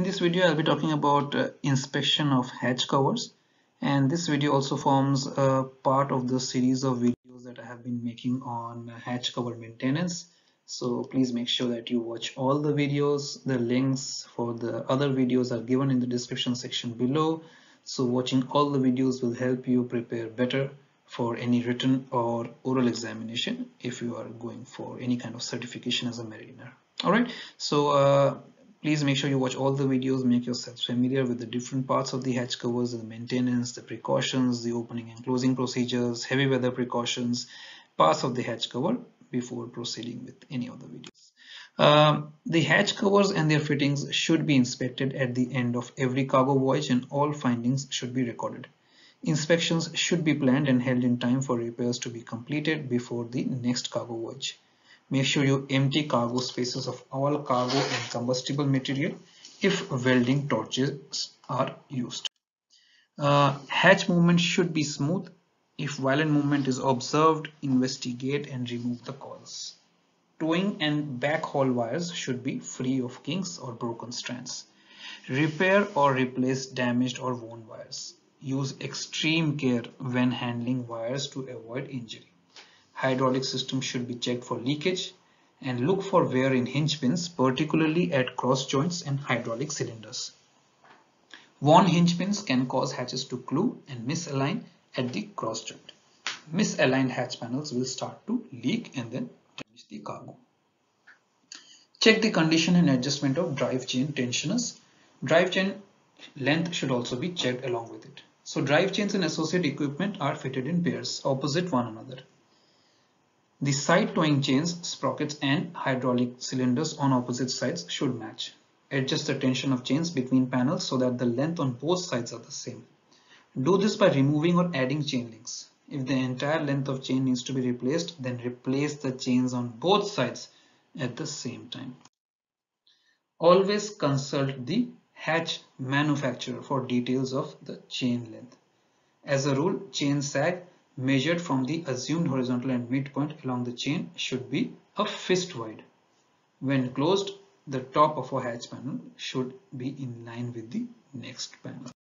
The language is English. In this video, I'll be talking about inspection of hatch covers, and this video also forms a part of the series of videos that I have been making on hatch cover maintenance. So please make sure that you watch all the videos. The links for the other videos are given in the description section below. So watching all the videos will help you prepare better for any written or oral examination if you are going for any kind of certification as a mariner. All right, so please make sure you watch all the videos, make yourselves familiar with the different parts of the hatch covers, the maintenance, the precautions, the opening and closing procedures, heavy weather precautions, parts of the hatch cover before proceeding with any of the videos. The hatch covers and their fittings should be inspected at the end of every cargo voyage, and all findings should be recorded. Inspections should be planned and held in time for repairs to be completed before the next cargo voyage. Make sure you empty cargo spaces of all cargo and combustible material if welding torches are used. Hatch movement should be smooth. If violent movement is observed, investigate and remove the coils. Towing and backhaul wires should be free of kinks or broken strands. Repair or replace damaged or worn wires. Use extreme care when handling wires to avoid injury. Hydraulic system should be checked for leakage, and look for wear in hinge pins, particularly at cross joints and hydraulic cylinders. Worn hinge pins can cause hatches to glue and misalign at the cross joint. Misaligned hatch panels will start to leak and then damage the cargo. Check the condition and adjustment of drive chain tensioners. Drive chain length should also be checked along with it. So drive chains and associate equipment are fitted in pairs opposite one another. The side towing chains, sprockets and hydraulic cylinders on opposite sides should match. Adjust the tension of chains between panels so that the length on both sides are the same. Do this by removing or adding chain links. If the entire length of chain needs to be replaced, then replace the chains on both sides at the same time. Always consult the hatch manufacturer for details of the chain length. As a rule, chain sag measured from the assumed horizontal and midpoint along the chain should be a fist wide. When closed, the top of a hatch panel should be in line with the next panel.